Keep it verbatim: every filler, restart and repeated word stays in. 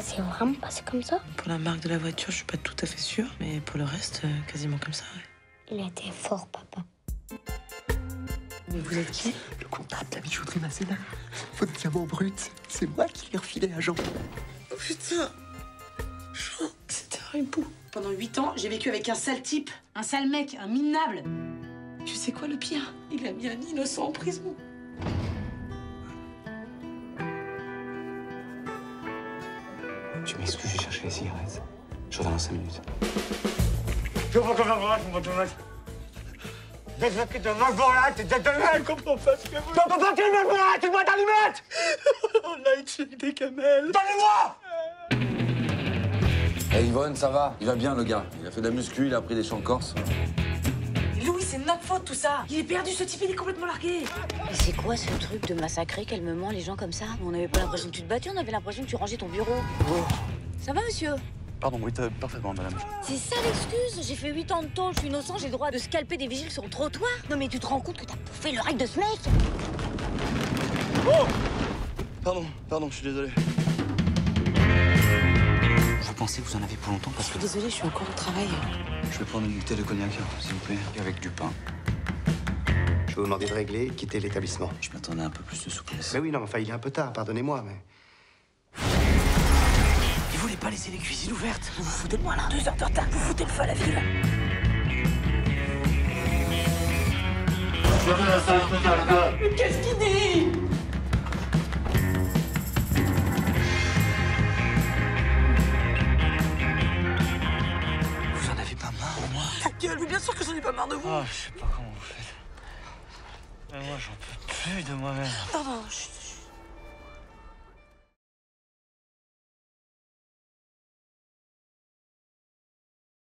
ça, c'est vraiment passé comme ça? Pour la marque de la voiture, je suis pas tout à fait sûre, mais pour le reste, quasiment comme ça, ouais. Il a été fort, papa. Mais vous êtes qui? Le comptable de la bijouterie Masséna. Votre diamant brut, c'est moi qui l'ai refilé à Jean. Oh putain, Jean, c'était un hibou. Pendant huit ans, j'ai vécu avec un sale type, un sale mec, un minable. Tu sais quoi le pire? Il a mis un innocent en prison. Tu m'excuses, j'ai cherché les cigarettes. Je reviens dans cinq minutes. Je retourne en branche, je retourne en branche. Dès que tu m'as volé, tu t'es donné, je comprends pas ce que vous... T'en peux pas, tu m'as volé, tu m'as dans les mètres. On a étudié des camels. Donnez-moi. Hey Yvonne, ça va? Il va bien, le gars. Il a fait de la muscu, il a appris des chants corse. Louis, c'est notre faute, tout ça. Il est perdu, ce type, il est complètement largué. Mais c'est quoi ce truc de massacrer calmement les gens comme ça? On n'avait pas l'impression que tu te battais, on avait l'impression que tu rangeais ton bureau. Oh. Ça va, monsieur? Pardon, oui, parfaitement, madame. C'est ça l'excuse? J'ai fait huit ans de tôle, je suis innocent, j'ai le droit de scalper des vigiles sur le trottoir. Non mais tu te rends compte que t'as bouffé le règle de ce mec? Oh. Pardon, pardon, je suis désolé. Vous pensez que vous en avez pour longtemps parce que... Désolée, je suis encore au travail. Je vais prendre une bouteille de cognac, s'il vous plaît, avec du pain. Je vais vous demander de régler, quitter l'établissement. Je m'attendais à un peu plus de souplesse. Mais oui, non, enfin, il est un peu tard, pardonnez-moi, mais... Et vous voulez pas laisser les cuisines ouvertes? Vous vous foutez de moi, là? Deux heures de retard, vous foutez le feu à la ville. Mais qu'est-ce qu'il dit? Mais bien sûr que j'en ai pas marre de vous. Ah, oh, je sais pas comment vous faites. Mais moi, j'en peux plus de moi-même. Pardon, je suis